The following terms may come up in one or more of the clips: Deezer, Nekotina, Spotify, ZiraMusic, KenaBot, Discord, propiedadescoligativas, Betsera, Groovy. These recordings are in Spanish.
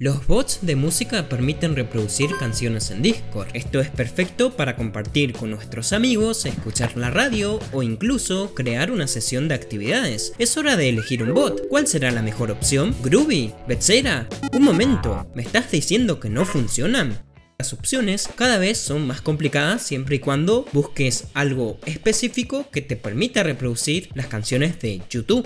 Los bots de música permiten reproducir canciones en Discord. Esto es perfecto para compartir con nuestros amigos, escuchar la radio o incluso crear una sesión de actividades. Es hora de elegir un bot. ¿Cuál será la mejor opción? ¿Groovy? ¿Betsera? Un momento, ¿me estás diciendo que no funcionan? Las opciones cada vez son más complicadas siempre y cuando busques algo específico que te permita reproducir las canciones de YouTube.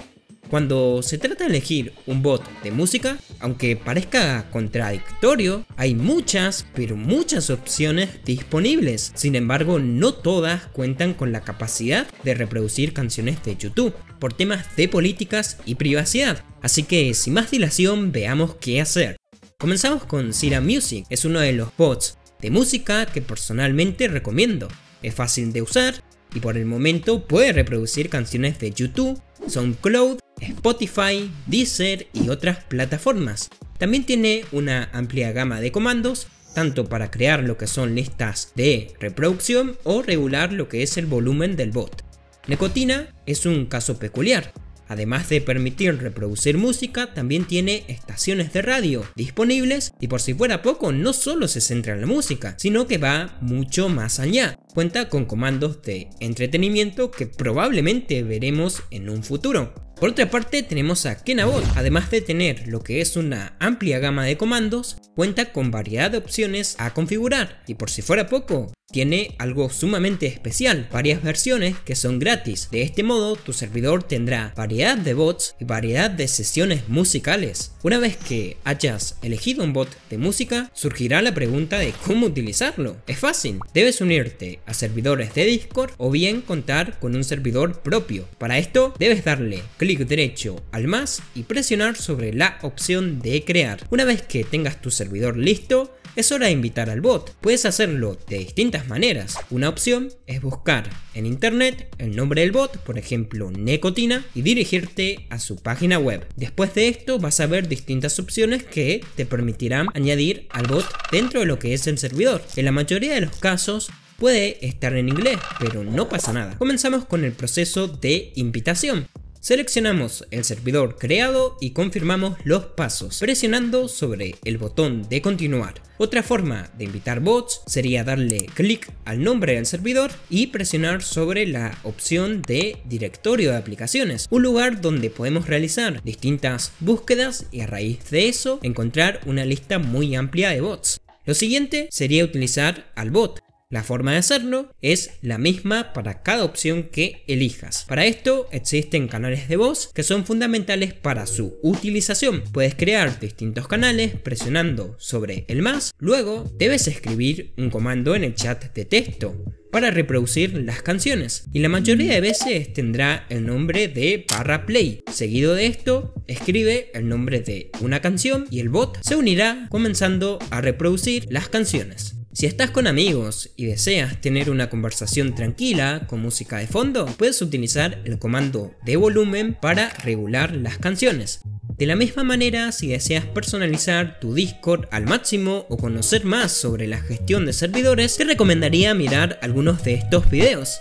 Cuando se trata de elegir un bot de música, aunque parezca contradictorio, hay muchas, pero muchas opciones disponibles. Sin embargo, no todas cuentan con la capacidad de reproducir canciones de YouTube, por temas de políticas y privacidad. Así que, sin más dilación, veamos qué hacer. Comenzamos con ZiraMusic, es uno de los bots de música que personalmente recomiendo. Es fácil de usar y por el momento puede reproducir canciones de YouTube, SoundCloud, Spotify, Deezer y otras plataformas. También tiene una amplia gama de comandos, tanto para crear lo que son listas de reproducción o regular lo que es el volumen del bot. Nekotina es un caso peculiar. Además de permitir reproducir música, también tiene estaciones de radio disponibles y por si fuera poco no solo se centra en la música, sino que va mucho más allá. Cuenta con comandos de entretenimiento que probablemente veremos en un futuro. Por otra parte tenemos a KenaBot. Además de tener lo que es una amplia gama de comandos, cuenta con variedad de opciones a configurar y por si fuera poco, tiene algo sumamente especial, varias versiones que son gratis. De este modo tu servidor tendrá variedad de bots y variedad de sesiones musicales. Una vez que hayas elegido un bot de música, surgirá la pregunta de cómo utilizarlo. Es fácil, debes unirte a servidores de Discord o bien contar con un servidor propio. Para esto debes darle clic derecho al más y presionar sobre la opción de crear. Una vez que tengas tu servidor listo, es hora de invitar al bot. Puedes hacerlo de distintas maneras. Una opción es buscar en internet el nombre del bot, por ejemplo Nekotina, y dirigirte a su página web. Después de esto vas a ver distintas opciones que te permitirán añadir al bot dentro de lo que es el servidor. En la mayoría de los casos puede estar en inglés, pero no pasa nada. Comenzamos con el proceso de invitación. Seleccionamos el servidor creado y confirmamos los pasos presionando sobre el botón de continuar. Otra forma de invitar bots sería darle clic al nombre del servidor y presionar sobre la opción de directorio de aplicaciones, un lugar donde podemos realizar distintas búsquedas y a raíz de eso encontrar una lista muy amplia de bots. Lo siguiente sería utilizar al bot. La forma de hacerlo es la misma para cada opción que elijas. Para esto existen canales de voz que son fundamentales para su utilización. Puedes crear distintos canales presionando sobre el más. Luego debes escribir un comando en el chat de texto para reproducir las canciones y la mayoría de veces tendrá el nombre de /play. Seguido de esto escribe el nombre de una canción y el bot se unirá comenzando a reproducir las canciones. Si estás con amigos y deseas tener una conversación tranquila con música de fondo, puedes utilizar el comando de volumen para regular las canciones. De la misma manera, si deseas personalizar tu Discord al máximo o conocer más sobre la gestión de servidores, te recomendaría mirar algunos de estos videos.